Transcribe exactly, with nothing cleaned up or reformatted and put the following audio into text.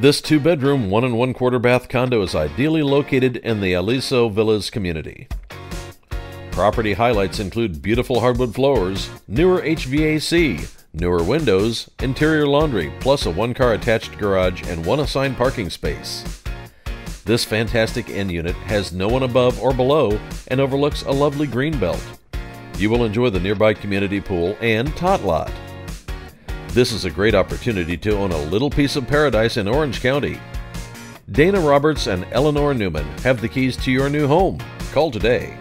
This two-bedroom, one and one-quarter bath condo is ideally located in the Aliso Villas community. Property highlights include beautiful hardwood floors, newer H V A C, newer windows, interior laundry, plus a one-car attached garage and one assigned parking space. This fantastic end unit has no one above or below and overlooks a lovely green belt. You will enjoy the nearby community pool and tot lot. This is a great opportunity to own a little piece of paradise in Orange County. Dana Roberts and Eleanor Newman have the keys to your new home. Call today.